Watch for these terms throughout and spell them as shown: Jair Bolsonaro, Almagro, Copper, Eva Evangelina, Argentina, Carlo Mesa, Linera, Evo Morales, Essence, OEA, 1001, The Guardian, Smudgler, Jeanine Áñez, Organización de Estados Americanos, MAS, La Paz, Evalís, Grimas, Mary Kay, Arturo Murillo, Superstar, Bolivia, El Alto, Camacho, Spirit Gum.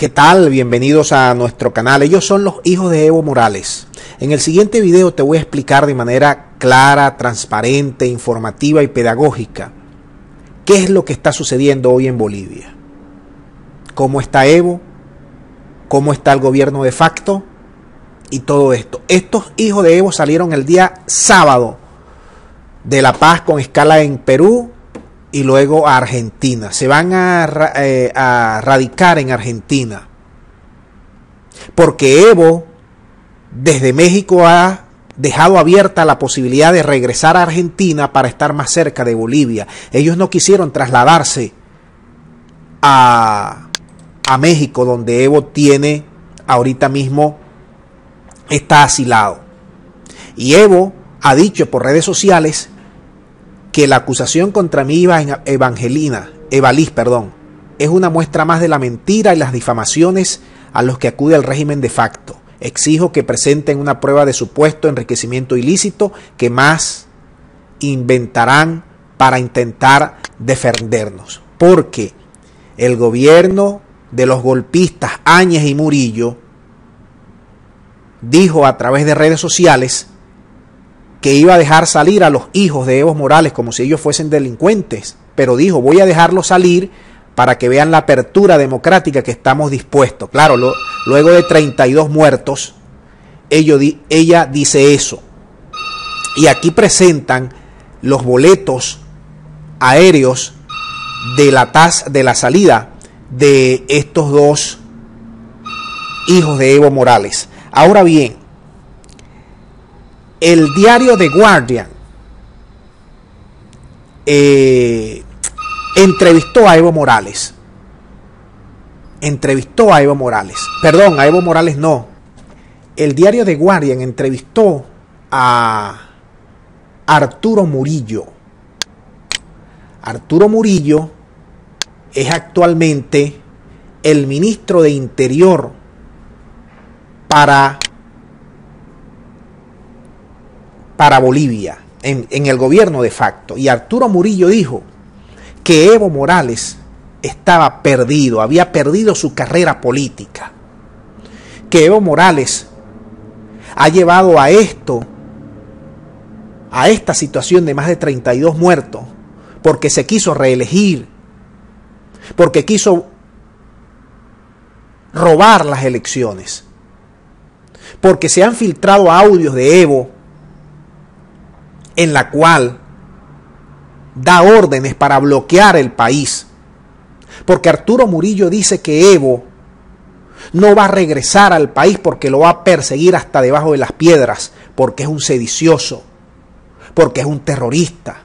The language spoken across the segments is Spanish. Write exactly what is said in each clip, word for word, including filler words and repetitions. ¿Qué tal? Bienvenidos a nuestro canal. Ellos son los hijos de Evo Morales. En el siguiente video te voy a explicar de manera clara, transparente, informativa y pedagógica qué es lo que está sucediendo hoy en Bolivia. ¿Cómo está Evo? ¿Cómo está el gobierno de facto? Y todo esto. Estos hijos de Evo salieron el día sábado de La Paz con escala en Perú y luego a Argentina. Se van a, eh, a radicar en Argentina. Porque Evo desde México ha dejado abierta la posibilidad de regresar a Argentina para estar más cerca de Bolivia. Ellos no quisieron trasladarse a, a México, donde Evo tiene ahorita mismo está asilado. Y Evo ha dicho por redes sociales que la acusación contra mí, Eva Evangelina, Evalís, perdón, es una muestra más de la mentira y las difamaciones a los que acude el régimen de facto. Exijo que presenten una prueba de supuesto enriquecimiento ilícito que más inventarán para intentar defendernos. Porque el gobierno de los golpistas Áñez y Murillo dijo a través de redes sociales que iba a dejar salir a los hijos de Evo Morales como si ellos fuesen delincuentes, pero dijo, voy a dejarlos salir para que vean la apertura democrática que estamos dispuestos. Claro, lo, luego de treinta y dos muertos, ellos, ella dice eso. Y aquí presentan los boletos aéreos de la, tasa, de la salida de estos dos hijos de Evo Morales. Ahora bien, el diario The Guardian eh, entrevistó a Evo Morales. Entrevistó a Evo Morales. Perdón, a Evo Morales no. El diario The Guardian entrevistó a Arturo Murillo. Arturo Murillo es actualmente el ministro de Interior para... para Bolivia, en, en el gobierno de facto. Y Arturo Murillo dijo que Evo Morales estaba perdido, había perdido su carrera política. Que Evo Morales ha llevado a esto, a esta situación de más de treinta y dos muertos, porque se quiso reelegir, porque quiso robar las elecciones, porque se han filtrado audios de Evo en la cual da órdenes para bloquear el país. Porque Arturo Murillo dice que Evo no va a regresar al país porque lo va a perseguir hasta debajo de las piedras, porque es un sedicioso, porque es un terrorista.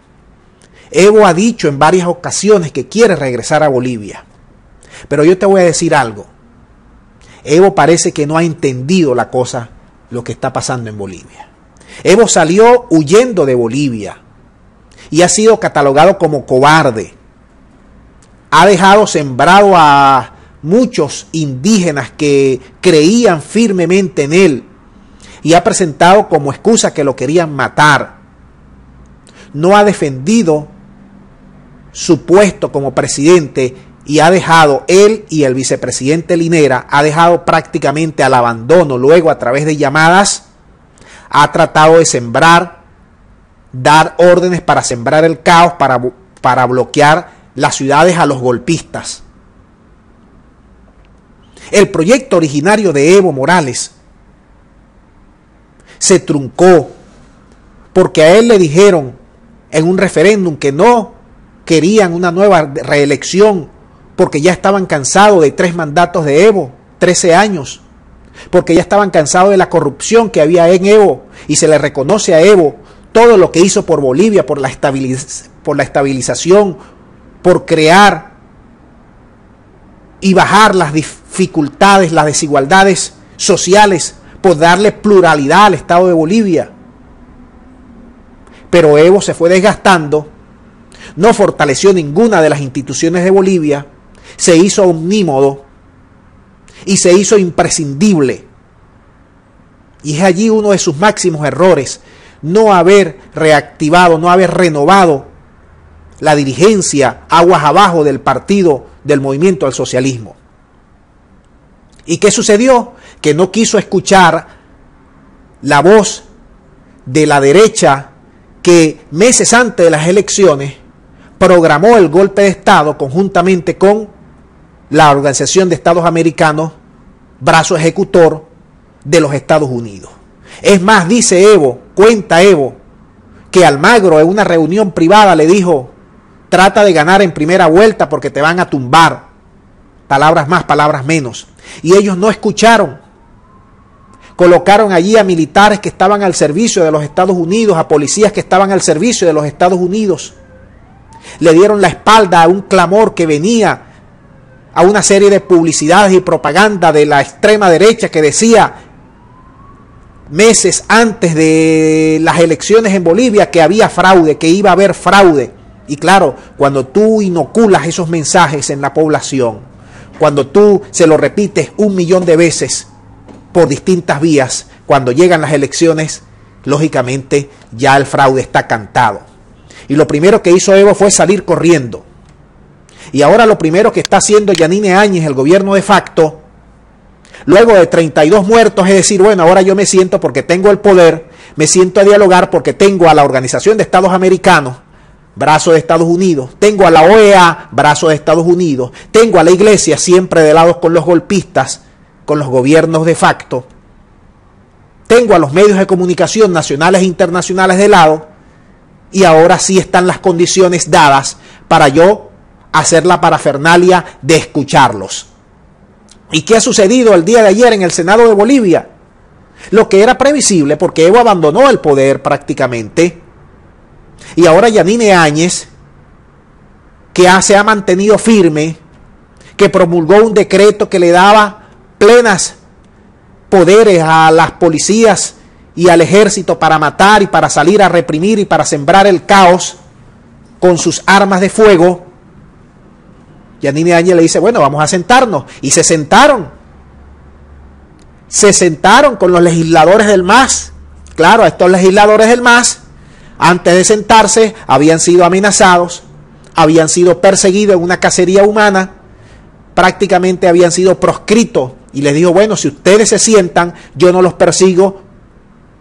Evo ha dicho en varias ocasiones que quiere regresar a Bolivia. Pero yo te voy a decir algo. Evo parece que no ha entendido la cosa, lo que está pasando en Bolivia. Evo salió huyendo de Bolivia y ha sido catalogado como cobarde. Ha dejado sembrado a muchos indígenas que creían firmemente en él y ha presentado como excusa que lo querían matar. No ha defendido su puesto como presidente y ha dejado él y el vicepresidente Linera, ha dejado prácticamente al abandono. Luego, a través de llamadas, ha tratado de sembrar, dar órdenes para sembrar el caos, para, para bloquear las ciudades a los golpistas. El proyecto originario de Evo Morales se truncó porque a él le dijeron en un referéndum que no querían una nueva reelección porque ya estaban cansados de tres mandatos de Evo, trece años. Porque ya estaban cansados de la corrupción que había en Evo y se le reconoce a Evo todo lo que hizo por Bolivia, por la, estabiliz- por la estabilización, por crear y bajar las dificultades, las desigualdades sociales, por darle pluralidad al Estado de Bolivia. Pero Evo se fue desgastando, no fortaleció ninguna de las instituciones de Bolivia, se hizo omnímodo y se hizo imprescindible. Y es allí uno de sus máximos errores, no haber reactivado, no haber renovado la dirigencia aguas abajo del partido del movimiento al socialismo. ¿Y qué sucedió? Que no quiso escuchar la voz de la derecha que meses antes de las elecciones programó el golpe de Estado conjuntamente con la Organización de Estados Americanos, brazo ejecutor de los Estados Unidos. Es más, dice Evo, cuenta Evo, que Almagro en una reunión privada le dijo: trata de ganar en primera vuelta porque te van a tumbar. Palabras más, palabras menos. Y ellos no escucharon. Colocaron allí a militares que estaban al servicio de los Estados Unidos, a policías que estaban al servicio de los Estados Unidos. Le dieron la espalda a un clamor que venía, a una serie de publicidades y propaganda de la extrema derecha que decía meses antes de las elecciones en Bolivia que había fraude, que iba a haber fraude. Y claro, cuando tú inoculas esos mensajes en la población, cuando tú se lo repites un millón de veces por distintas vías, cuando llegan las elecciones, lógicamente ya el fraude está cantado. Y lo primero que hizo Evo fue salir corriendo. Y ahora lo primero que está haciendo Jeanine Áñez, el gobierno de facto, luego de treinta y dos muertos, es decir, bueno, ahora yo me siento porque tengo el poder, me siento a dialogar porque tengo a la Organización de Estados Americanos, brazo de Estados Unidos, tengo a la O E A, brazo de Estados Unidos, tengo a la Iglesia siempre de lados con los golpistas, con los gobiernos de facto, tengo a los medios de comunicación nacionales e internacionales de lado, y ahora sí están las condiciones dadas para yo hacer la parafernalia de escucharlos. ¿Y qué ha sucedido el día de ayer en el Senado de Bolivia? Lo que era previsible, porque Evo abandonó el poder prácticamente, y ahora Jeanine Áñez, que se ha mantenido firme, que promulgó un decreto que le daba plenas poderes a las policías y al ejército para matar y para salir a reprimir y para sembrar el caos con sus armas de fuego, Jeanine Áñez le dice: bueno, vamos a sentarnos. Y se sentaron. Se sentaron con los legisladores del M A S. Claro, a estos legisladores del M A S, antes de sentarse, habían sido amenazados, habían sido perseguidos en una cacería humana, prácticamente habían sido proscritos. Y les dijo: bueno, si ustedes se sientan, yo no los persigo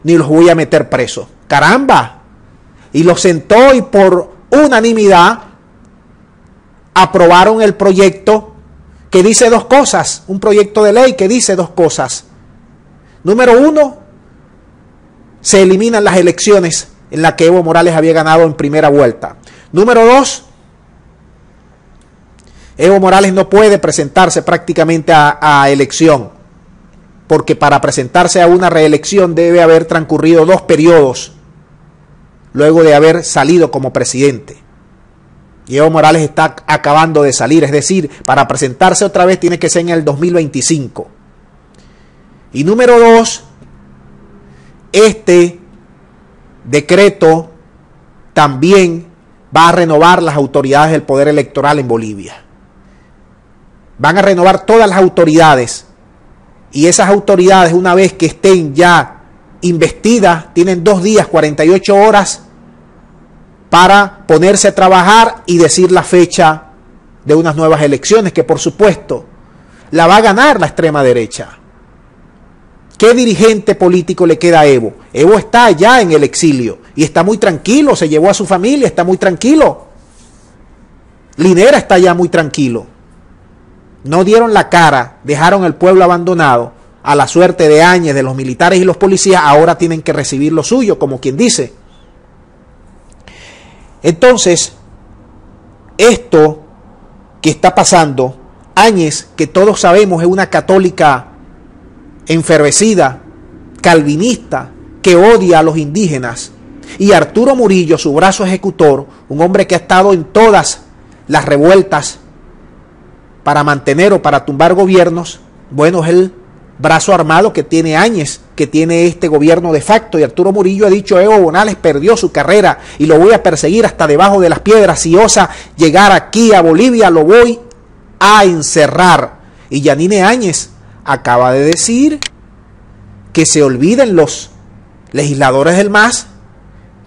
ni los voy a meter presos. ¡Caramba! Y los sentó y por unanimidad aprobaron el proyecto que dice dos cosas, un proyecto de ley que dice dos cosas. Número uno, se eliminan las elecciones en las que Evo Morales había ganado en primera vuelta. Número dos, Evo Morales no puede presentarse prácticamente a, a elección, porque para presentarse a una reelección debe haber transcurrido dos periodos luego de haber salido como presidente. Y Evo Morales está acabando de salir, es decir, para presentarse otra vez tiene que ser en el dos mil veinticinco. Y número dos, este decreto también va a renovar las autoridades del Poder Electoral en Bolivia. Van a renovar todas las autoridades. Y esas autoridades, una vez que estén ya investidas, tienen dos días, cuarenta y ocho horas, para ponerse a trabajar y decir la fecha de unas nuevas elecciones, que por supuesto la va a ganar la extrema derecha. ¿Qué dirigente político le queda a Evo? Evo está allá en el exilio y está muy tranquilo, se llevó a su familia, está muy tranquilo. Linera está allá muy tranquilo. No dieron la cara, dejaron el pueblo abandonado a la suerte de Áñez, de los militares y los policías, ahora tienen que recibir lo suyo, como quien dice. Entonces, esto que está pasando, Áñez, que todos sabemos es una católica enfervecida, calvinista, que odia a los indígenas, y Arturo Murillo, su brazo ejecutor, un hombre que ha estado en todas las revueltas para mantener o para tumbar gobiernos, bueno, es el brazo armado que tiene Áñez, que tiene este gobierno de facto. Y Arturo Murillo ha dicho: Evo Morales perdió su carrera y lo voy a perseguir hasta debajo de las piedras. Si osa llegar aquí a Bolivia, lo voy a encerrar. Y Jeanine Áñez acaba de decir que se olviden los legisladores del M A S,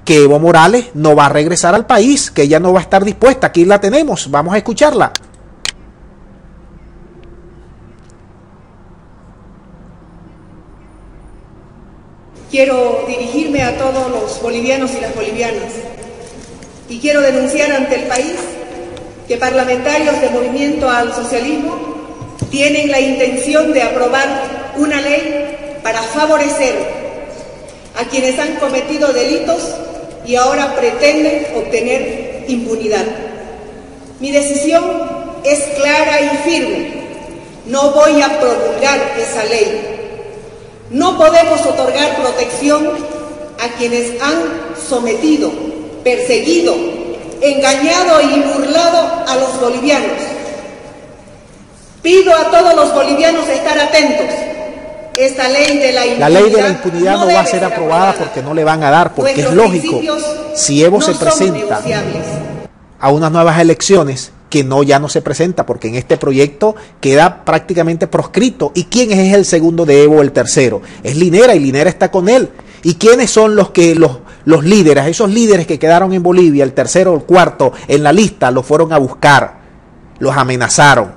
que Evo Morales no va a regresar al país, que ella no va a estar dispuesta. Aquí la tenemos, vamos a escucharla. Quiero dirigirme a todos los bolivianos y las bolivianas y quiero denunciar ante el país que parlamentarios de Movimiento al Socialismo tienen la intención de aprobar una ley para favorecer a quienes han cometido delitos y ahora pretenden obtener impunidad. Mi decisión es clara y firme. No voy a promulgar esa ley. No podemos otorgar protección a quienes han sometido, perseguido, engañado y burlado a los bolivianos. Pido a todos los bolivianos estar atentos. Esta ley de la impunidad, la ley de la impunidad no, no va a ser aprobada, aprobada porque no le van a dar, porque es lógico. Si Evo no se presenta a unas nuevas elecciones, que no ya no se presenta, porque en este proyecto queda prácticamente proscrito. ¿Y quién es el segundo de Evo, el tercero? Es Linera, y Linera está con él. ¿Y quiénes son los que los, los líderes, esos líderes que quedaron en Bolivia, el tercero o el cuarto en la lista, los fueron a buscar, los amenazaron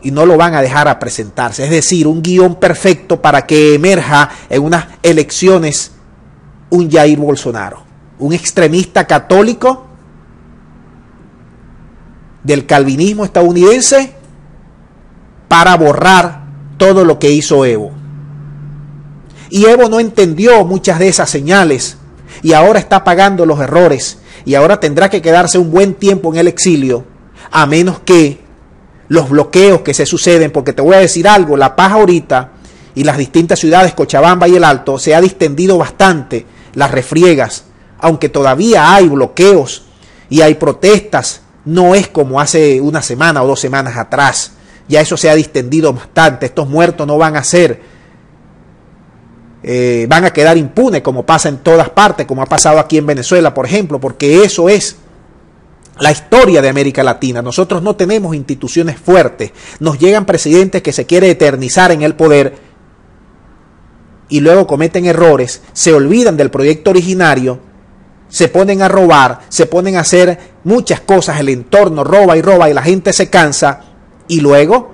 y no lo van a dejar a presentarse? Es decir, un guión perfecto para que emerja en unas elecciones un Jair Bolsonaro, un extremista católico del calvinismo estadounidense, para borrar todo lo que hizo Evo. Y Evo no entendió muchas de esas señales y ahora está pagando los errores, y ahora tendrá que quedarse un buen tiempo en el exilio, a menos que los bloqueos que se suceden, porque te voy a decir algo, La Paz ahorita y las distintas ciudades, Cochabamba y El Alto, se ha distendido bastante las refriegas, aunque todavía hay bloqueos y hay protestas. No es como hace una semana o dos semanas atrás. Ya eso se ha distendido bastante. Estos muertos no van a ser, eh, van a quedar impunes, como pasa en todas partes, como ha pasado aquí en Venezuela, por ejemplo, porque eso es la historia de América Latina. Nosotros no tenemos instituciones fuertes. Nos llegan presidentes que se quieren eternizar en el poder y luego cometen errores, se olvidan del proyecto originario, se ponen a robar, se ponen a hacer muchas cosas, el entorno roba y roba y la gente se cansa, y luego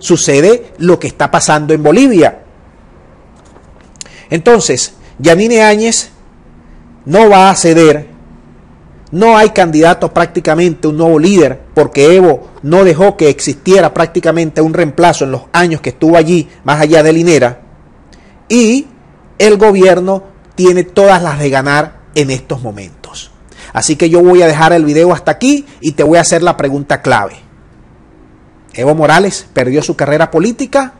sucede lo que está pasando en Bolivia. Entonces, Jeanine Áñez no va a ceder, no hay candidato prácticamente, un nuevo líder, porque Evo no dejó que existiera prácticamente un reemplazo en los años que estuvo allí, más allá de Linera, y el gobierno tiene todas las de ganar en estos momentos. Así que yo voy a dejar el video hasta aquí y te voy a hacer la pregunta clave. ¿Evo Morales perdió su carrera política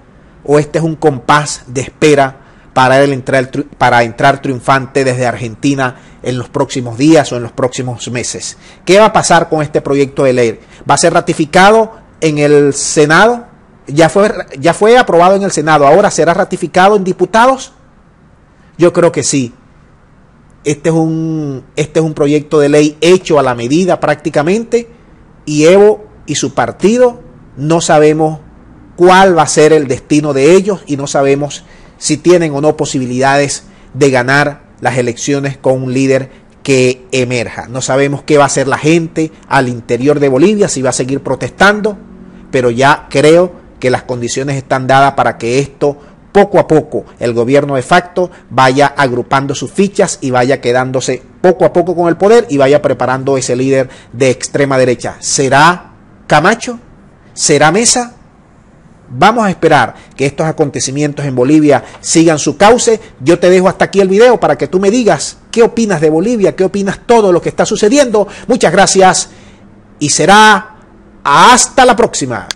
o este es un compás de espera para él entrar, para entrar triunfante desde Argentina en los próximos días o en los próximos meses? ¿Qué va a pasar con este proyecto de ley? ¿Va a ser ratificado en el Senado? Ya fue, ya fue aprobado en el Senado, ¿ahora será ratificado en diputados? Yo creo que sí. Este es, un, este es un proyecto de ley hecho a la medida prácticamente, y Evo y su partido no sabemos cuál va a ser el destino de ellos y no sabemos si tienen o no posibilidades de ganar las elecciones con un líder que emerja. No sabemos qué va a hacer la gente al interior de Bolivia, si va a seguir protestando, pero ya creo que las condiciones están dadas para que esto poco a poco el gobierno de facto vaya agrupando sus fichas y vaya quedándose poco a poco con el poder y vaya preparando ese líder de extrema derecha. ¿Será Camacho? ¿Será Mesa? Vamos a esperar que estos acontecimientos en Bolivia sigan su cauce. Yo te dejo hasta aquí el video para que tú me digas qué opinas de Bolivia, qué opinas todo lo que está sucediendo. Muchas gracias y será hasta la próxima.